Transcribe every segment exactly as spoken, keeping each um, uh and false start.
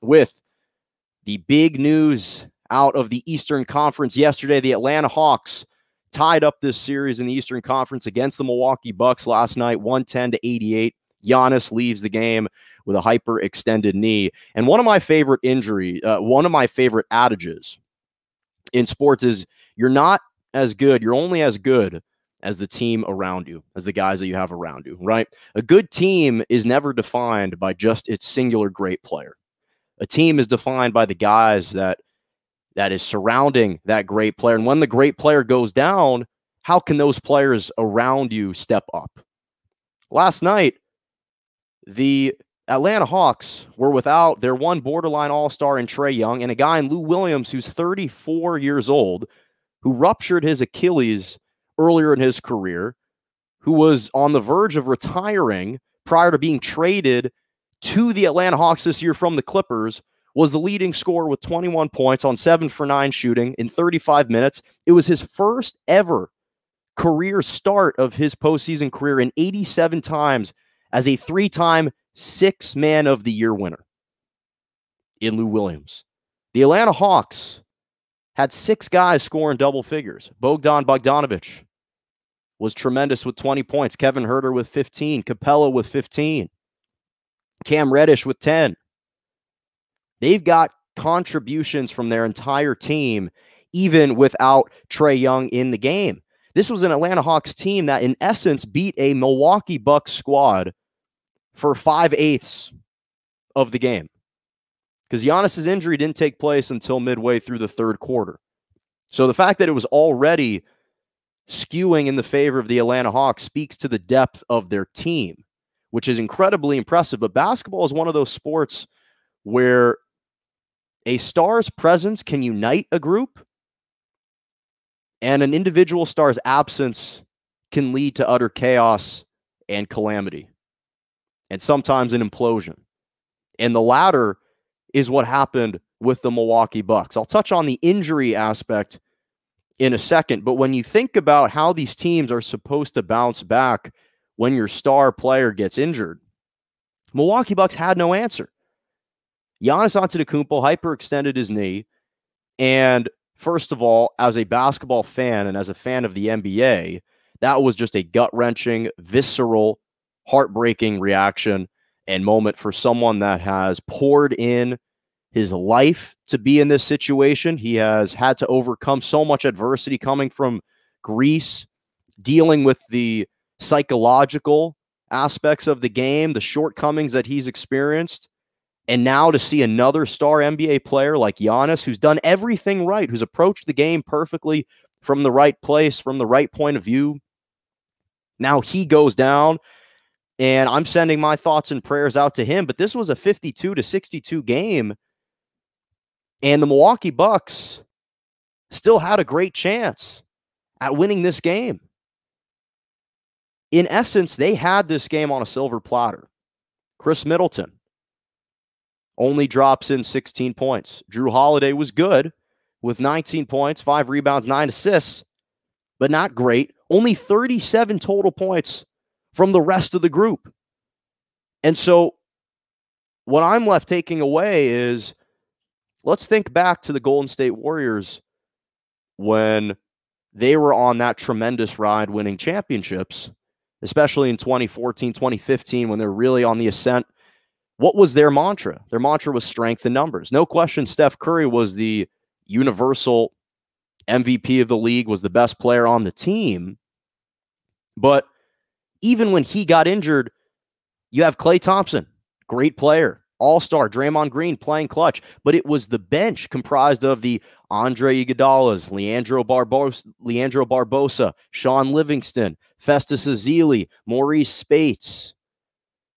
With the big news out of the Eastern Conference yesterday, the Atlanta Hawks tied up this series in the Eastern Conference against the Milwaukee Bucks last night, one ten to eighty-eight. Giannis leaves the game with a hyperextended knee. And one of my favorite injury, uh, one of my favorite adages in sports is you're not as good, you're only as good as the team around you, as the guys that you have around you, right? A good team is never defined by just its singular great player. A team is defined by the guys that that is surrounding that great player. And when the great player goes down, how can those players around you step up? Last night, the Atlanta Hawks were without their one borderline all-star in Trae Young and a guy in Lou Williams who's thirty-four years old, who ruptured his Achilles earlier in his career, who was on the verge of retiring prior to being traded to the Atlanta Hawks this year from the Clippers, was the leading scorer with twenty-one points on seven for nine shooting in thirty-five minutes. It was his first ever career start of his postseason career in eighty-seven times as a three-time six-man of the year winner in Lou Williams. The Atlanta Hawks had six guys scoring double figures. Bogdan Bogdanovic was tremendous with twenty points. Kevin Huerter with fifteen. Capella with fifteen. Cam Reddish with ten. They've got contributions from their entire team, even without Trae Young in the game. This was an Atlanta Hawks team that, in essence, beat a Milwaukee Bucks squad for five-eighths of the game, because Giannis's injury didn't take place until midway through the third quarter. So the fact that it was already skewing in the favor of the Atlanta Hawks speaks to the depth of their team, which is incredibly impressive. But basketball is one of those sports where a star's presence can unite a group, and an individual star's absence can lead to utter chaos and calamity, and sometimes an implosion. And the latter is what happened with the Milwaukee Bucks. I'll touch on the injury aspect in a second, but when you think about how these teams are supposed to bounce back when your star player gets injured, Milwaukee Bucks had no answer. Giannis Antetokounmpo hyperextended his knee, and first of all, as a basketball fan and as a fan of the N B A, that was just a gut-wrenching, visceral, heartbreaking reaction and moment for someone that has poured in his life to be in this situation. He has had to overcome so much adversity coming from Greece, dealing with the psychological aspects of the game, the shortcomings that he's experienced. And now to see another star N B A player like Giannis, who's done everything right, who's approached the game perfectly from the right place, from the right point of view. Now he goes down, and I'm sending my thoughts and prayers out to him. But this was a fifty-two to sixty-two game, and the Milwaukee Bucks still had a great chance at winning this game. In essence, they had this game on a silver platter. Khris Middleton only drops in sixteen points. Drew Holiday was good with nineteen points, five rebounds, nine assists, but not great. Only thirty-seven total points from the rest of the group. And so what I'm left taking away is, let's think back to the Golden State Warriors when they were on that tremendous ride winning championships, especially in twenty fourteen, twenty fifteen, when they're really on the ascent. What was their mantra? Their mantra was strength in numbers. No question, Steph Curry was the universal M V P of the league, was the best player on the team. But even when he got injured, you have Klay Thompson, great player, all-star, Draymond Green playing clutch. But it was the bench comprised of the Andre Iguodalas, Leandro Barbosa, Leandro Barbosa, Sean Livingston, Festus Ezeli, Maurice Spates,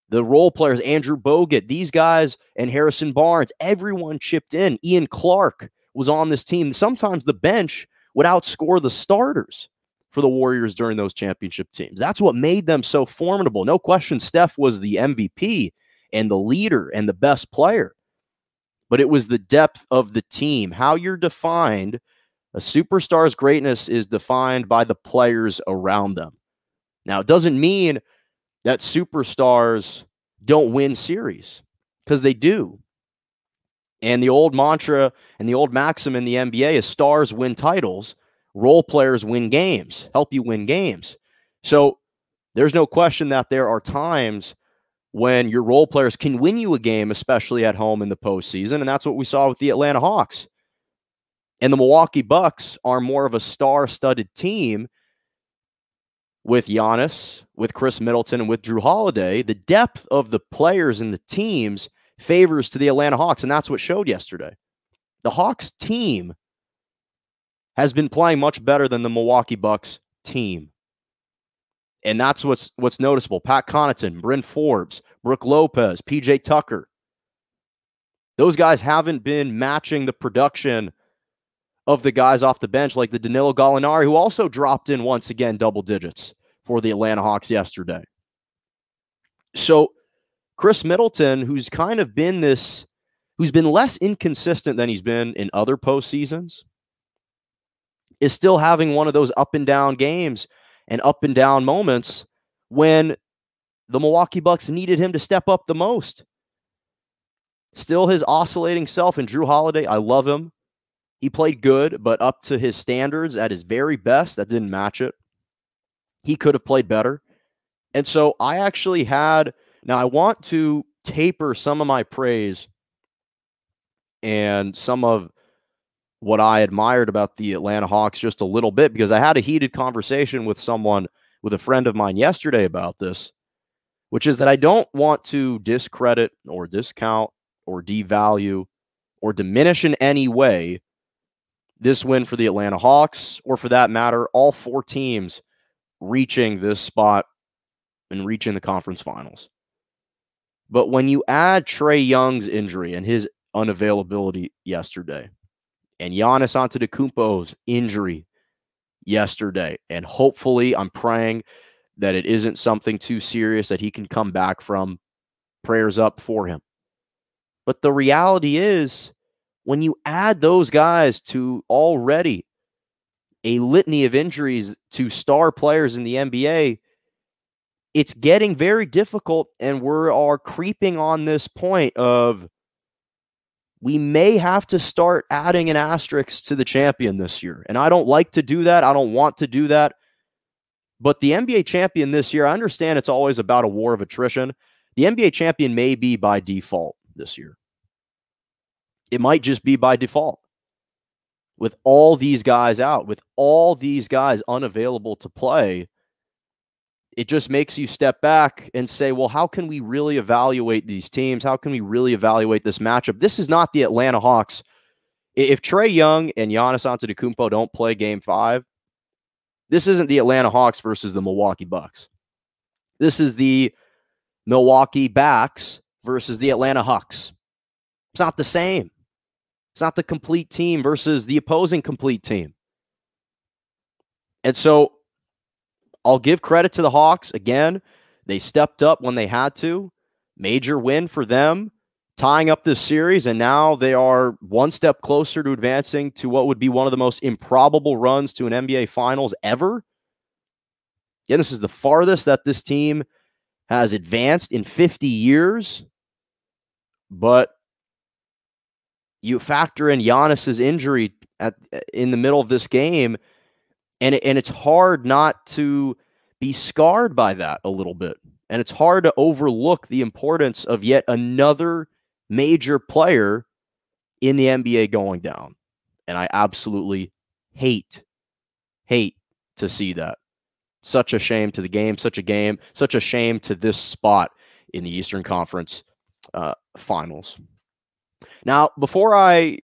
the role players, Andrew Bogut, these guys, and Harrison Barnes. Everyone chipped in. Ian Clark was on this team. Sometimes the bench would outscore the starters for the Warriors during those championship teams. That's what made them so formidable. No question, Steph was the M V P and the leader and the best player. But it was the depth of the team. How you're defined, a superstar's greatness is defined by the players around them. Now, it doesn't mean that superstars don't win series, because they do. And the old mantra and the old maxim in the N B A is stars win titles, role players win games, help you win games. So there's no question that there are times when your role players can win you a game, especially at home in the postseason. And that's what we saw with the Atlanta Hawks. And the Milwaukee Bucks are more of a star-studded team with Giannis, with Khris Middleton, and with Drew Holiday. The depth of the players and the teams favors to the Atlanta Hawks, and that's what showed yesterday. The Hawks team has been playing much better than the Milwaukee Bucks team. And that's what's what's noticeable. Pat Connaughton, Bryn Forbes, Brooke Lopez, P J. Tucker. Those guys haven't been matching the production of the guys off the bench, like the Danilo Gallinari, who also dropped in once again double digits for the Atlanta Hawks yesterday. So Khris Middleton, who's kind of been this, who's been less inconsistent than he's been in other postseasons, is still having one of those up and down games and up and down moments when the Milwaukee Bucks needed him to step up the most. Still his oscillating self, and Drew Holiday, I love him. He played good, but up to his standards at his very best, that didn't match it. He could have played better. And so I actually had, now I want to taper some of my praise and some of what I admired about the Atlanta Hawks just a little bit, because I had a heated conversation with someone, with a friend of mine yesterday about this, which is that I don't want to discredit or discount or devalue or diminish in any way this win for the Atlanta Hawks, or for that matter, all four teams reaching this spot and reaching the conference finals. But when you add Trae Young's injury and his unavailability yesterday, and Giannis Antetokounmpo's injury yesterday, and hopefully, I'm praying that it isn't something too serious that he can come back from, prayers up for him. But the reality is, when you add those guys to already a litany of injuries to star players in the N B A, it's getting very difficult, and we are creeping on this point of we may have to start adding an asterisk to the champion this year. And I don't like to do that. I don't want to do that. But the N B A champion this year, I understand it's always about a war of attrition. The N B A champion may be by default this year. It might just be by default. With all these guys out, with all these guys unavailable to play, it just makes you step back and say, well, how can we really evaluate these teams? How can we really evaluate this matchup? This is not the Atlanta Hawks. If Trae Young and Giannis Antetokounmpo don't play game five, this isn't the Atlanta Hawks versus the Milwaukee Bucks. This is the Milwaukee Bucks versus the Atlanta Hawks. It's not the same. It's not the complete team versus the opposing complete team. And so I'll give credit to the Hawks. Again, they stepped up when they had to. Major win for them, tying up this series, and now they are one step closer to advancing to what would be one of the most improbable runs to an N B A Finals ever. Again, this is the farthest that this team has advanced in fifty years, but you factor in Giannis's injury at, in the middle of this game, and, it, and it's hard not to be scarred by that a little bit. And it's hard to overlook the importance of yet another major player in the N B A going down. And I absolutely hate, hate to see that. Such a shame to the game, such a game, such a shame to this spot in the Eastern Conference uh, Finals. Now, before I